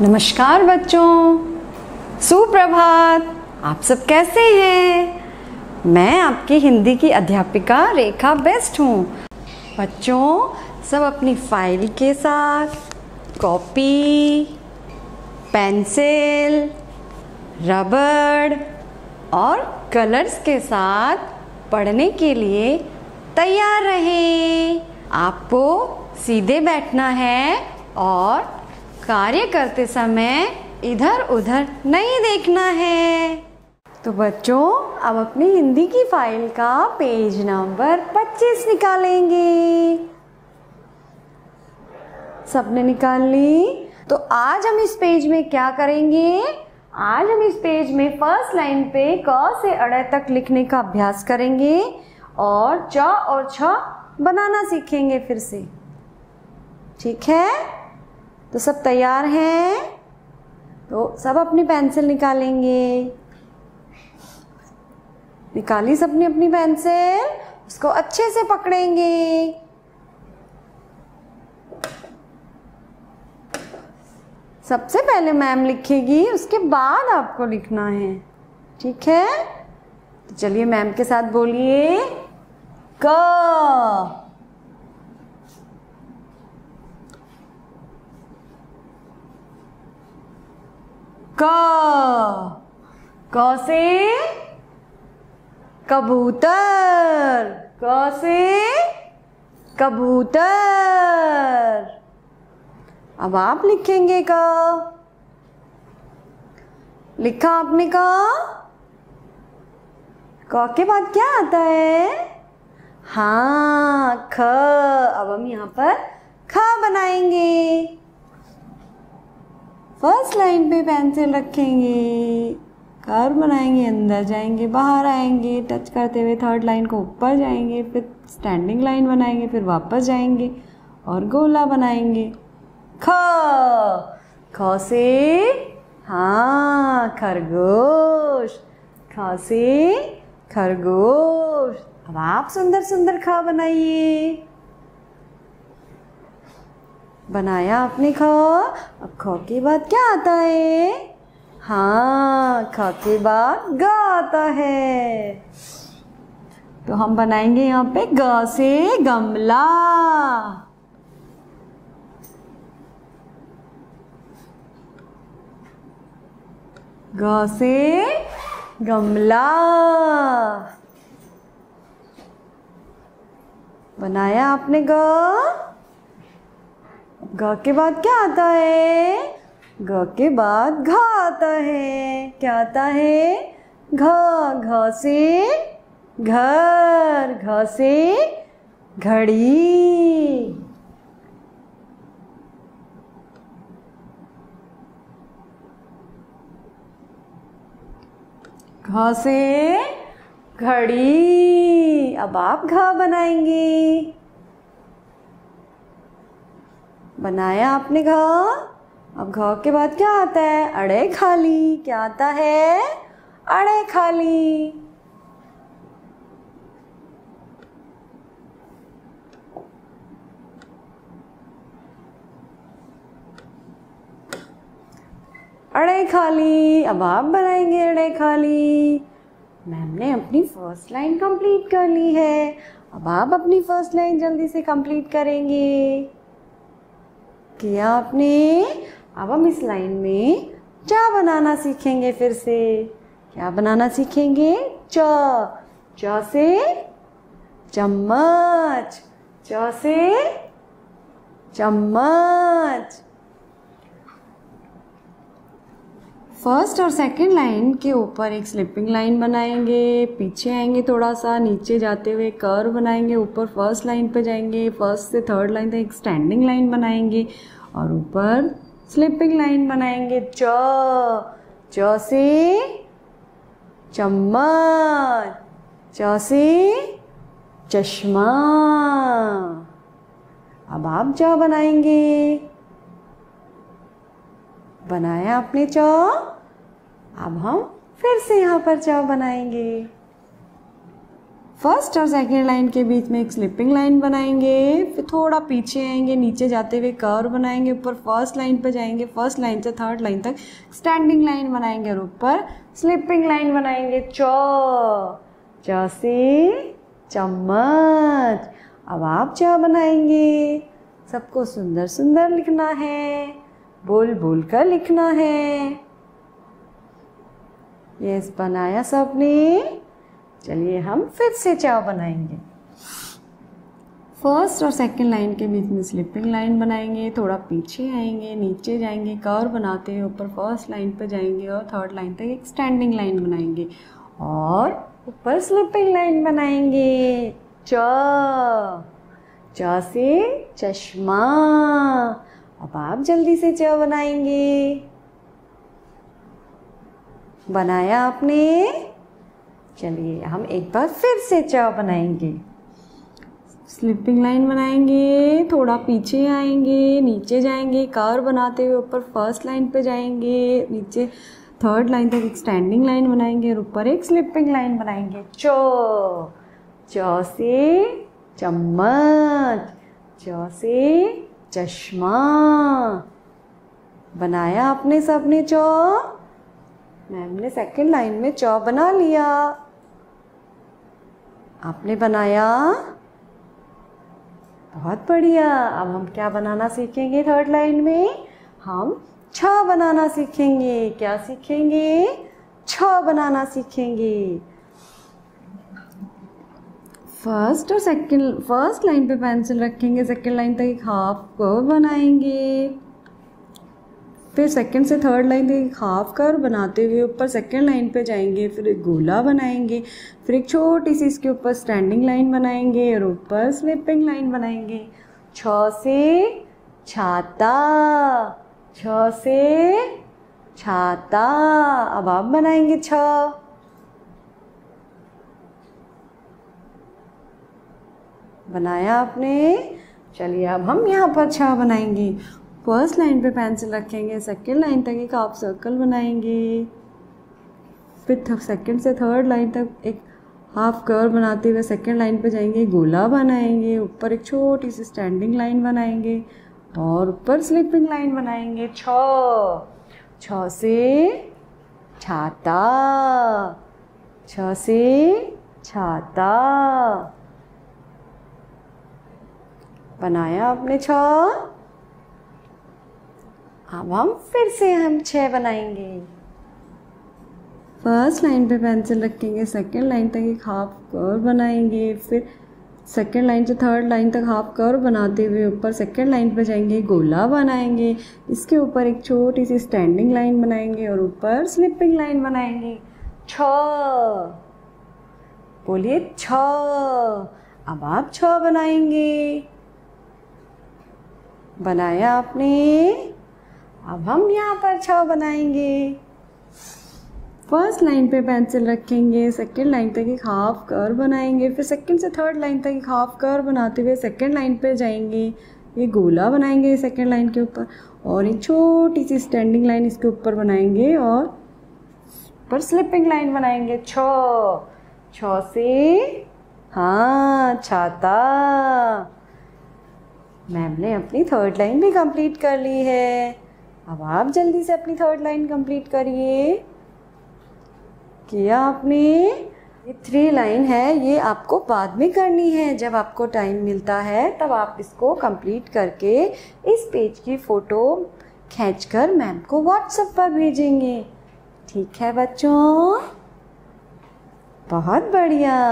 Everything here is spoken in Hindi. नमस्कार बच्चों, सुप्रभात। आप सब कैसे हैं? मैं आपकी हिंदी की अध्यापिका रेखा बेस्ट हूँ। बच्चों, सब अपनी फाइल के साथ कॉपी, पेंसिल, रबड़ और कलर्स के साथ पढ़ने के लिए तैयार रहें। आपको सीधे बैठना है और कार्य करते समय इधर उधर नहीं देखना है। तो बच्चों, अब अपनी हिंदी की फाइल का पेज नंबर 25 निकालेंगे। सबने निकाल ली? तो आज हम इस पेज में क्या करेंगे? आज हम इस पेज में फर्स्ट लाइन पे क से ड़ तक लिखने का अभ्यास करेंगे और च और छ बनाना सीखेंगे फिर से। ठीक है? तो सब तैयार हैं? तो सब अपनी पेंसिल निकालेंगे। निकाली सबने अपनी पेंसिल? उसको अच्छे से पकड़ेंगे। सबसे पहले मैम लिखेगी, उसके बाद आपको लिखना है। ठीक है? तो चलिए मैम के साथ बोलिए। क, क, क से कबूतर। क से कबूतर। अब आप लिखेंगे क। लिखा आपने क? क के बाद क्या आता है? हाँ, ख। अब हम यहाँ पर ख बनाएंगे। फर्स्ट लाइन पे पेंसिल रखेंगे, कर्व बनाएंगे, अंदर जाएंगे, बाहर आएंगे, टच करते हुए थर्ड लाइन को ऊपर जाएंगे, फिर स्टैंडिंग लाइन बनाएंगे, फिर वापस जाएंगे और गोला बनाएंगे। ख, ख से हाँ खरगोश। ख से खरगोश। अब आप सुंदर सुंदर ख बनाइए। बनाया आपने ख? अब ख के बाद क्या आता है? हाँ, ख के बाद ग आता है। तो हम बनाएंगे यहाँ पे ग से गमला। ग से गमला। बनाया आपने ग? ग के बाद क्या आता है? ग के बाद घ आता है। क्या आता है? घ। घ से घर। घ से घड़ी। घ से घड़ी। अब आप घ बनाएंगे। बनाया आपने घ? अब घ के बाद क्या आता है? अड़े खाली। क्या आता है? अड़े खाली। अड़े खाली। अब आप बनाएंगे अड़े खाली। मैम ने अपनी फर्स्ट लाइन कंप्लीट कर ली है। अब आप अपनी फर्स्ट लाइन जल्दी से कंप्लीट करेंगे। किया आपने? अब हम इस लाइन में च बनाना सीखेंगे फिर से। क्या बनाना सीखेंगे? च। च से चम्मच। च से चम्मच। फर्स्ट और सेकंड लाइन के ऊपर एक स्लिपिंग लाइन बनाएंगे, पीछे आएंगे थोड़ा सा, नीचे जाते हुए कर्व बनाएंगे, ऊपर फर्स्ट लाइन पे जाएंगे, फर्स्ट से थर्ड लाइन तक एक स्टैंडिंग लाइन बनाएंगे और ऊपर स्लिपिंग लाइन बनाएंगे। च। च से चम्मच। च से चश्मा। अब आप च बनाएंगे। बनाया आपने च? अब हम फिर से यहाँ पर च बनाएंगे। फर्स्ट और सेकेंड लाइन के बीच में एक स्लिपिंग लाइन बनाएंगे, फिर थोड़ा पीछे आएंगे, नीचे जाते हुए कर्व बनाएंगे, ऊपर फर्स्ट लाइन पे जाएंगे, फर्स्ट लाइन से थर्ड लाइन तक स्टैंडिंग लाइन बनाएंगे और ऊपर स्लिपिंग लाइन बनाएंगे। च च से चम्मच। अब आप च बनाएंगे, सबको सुंदर सुंदर लिखना है, बोल बोल कर लिखना है। यस, बनाया सबने। चलिए हम फिर से चा बनाएंगे। फर्स्ट और सेकंड लाइन के बीच में स्लिपिंग लाइन बनाएंगे, थोड़ा पीछे आएंगे, नीचे जाएंगे, कर्व बनाते हैं, ऊपर फर्स्ट लाइन पर जाएंगे और थर्ड लाइन तक एक स्टैंडिंग लाइन बनाएंगे और ऊपर स्लिपिंग लाइन बनाएंगे। च च से चश्मा। अब आप जल्दी से च बनाएंगे। बनाया आपने? चलिए हम एक बार फिर से च बनाएंगे। स्लिपिंग लाइन बनाएंगे, थोड़ा पीछे आएंगे, नीचे जाएंगे, कर्व बनाते हुए ऊपर फर्स्ट लाइन पे जाएंगे, नीचे थर्ड लाइन तक एक स्टैंडिंग लाइन बनाएंगे और ऊपर एक स्लिपिंग लाइन बनाएंगे। च च से चम्मच। च से चश्मा। बनाया आपने सबने च? मैम ने सेकेंड लाइन में च बना लिया, आपने बनाया? बहुत बढ़िया। अब हम क्या बनाना सीखेंगे? थर्ड लाइन में हम छ बनाना सीखेंगे। क्या सीखेंगे? छ बनाना सीखेंगे। फर्स्ट लाइन पे पेंसिल रखेंगे, सेकेंड लाइन तक एक हाफ कर्व बनाएंगे, फिर सेकेंड से थर्ड लाइन तक एक हाफ कर्व बनाते हुए ऊपर सेकेंड लाइन पे जाएंगे, फिर एक गोला बनाएंगे, फिर एक छोटी सी इसके ऊपर स्टैंडिंग लाइन बनाएंगे और ऊपर स्लिपिंग लाइन बनाएंगे। छ से छाता। छ से छाता। अब आप बनाएंगे छ। बनाया आपने? चलिए अब हम यहाँ पर छ बनाएंगे। फर्स्ट लाइन पे पेंसिल रखेंगे, सेकेंड लाइन तक एक हाफ सर्कल बनाएंगे, फिर सेकेंड से थर्ड लाइन तक एक हाफ कर्व बनाते हुए सेकेंड लाइन पे जाएंगे, गोला बनाएंगे, ऊपर एक छोटी सी स्टैंडिंग लाइन बनाएंगे और ऊपर स्लिपिंग लाइन बनाएंगे। छ छ से छाता। छ से छाता। बनाया आपने छ? अब हम फिर से हम छ बनाएंगे। फर्स्ट लाइन पे पेंसिल रखेंगे, सेकेंड लाइन तक एक हाफ कर्व बनाएंगे, फिर सेकेंड लाइन से थर्ड लाइन तक हाफ कर्व बनाते हुए ऊपर सेकेंड लाइन पे जाएंगे, गोला बनाएंगे, इसके ऊपर एक छोटी सी स्टैंडिंग लाइन बनाएंगे और ऊपर स्लिपिंग लाइन बनाएंगे। छ। बोलिए छ। अब आप छ बनाएंगे। बनाया आपने? अब हम यहाँ पर छ बनाएंगे। फर्स्ट लाइन पे पेंसिल रखेंगे, सेकेंड लाइन तक एक हाफ कर्व बनाएंगे, फिर सेकेंड से थर्ड लाइन तक एक हाफ कर्व बनाते हुए सेकेंड लाइन पे जाएंगे, ये गोला बनाएंगे सेकेंड लाइन के ऊपर और एक छोटी सी स्टैंडिंग लाइन इसके ऊपर बनाएंगे और ऊपर स्लिपिंग लाइन बनाएंगे। छ। छ से हाँ छाता। मैम ने अपनी थर्ड लाइन भी कंप्लीट कर ली है। अब आप जल्दी से अपनी थर्ड लाइन कंप्लीट करिए। किया आपने? ये थ्री लाइन है, ये आपको बाद में करनी है। जब आपको टाइम मिलता है तब आप इसको कंप्लीट करके इस पेज की फ़ोटो खींचकर मैम को व्हाट्सएप पर भेजेंगे। ठीक है बच्चों? बहुत बढ़िया।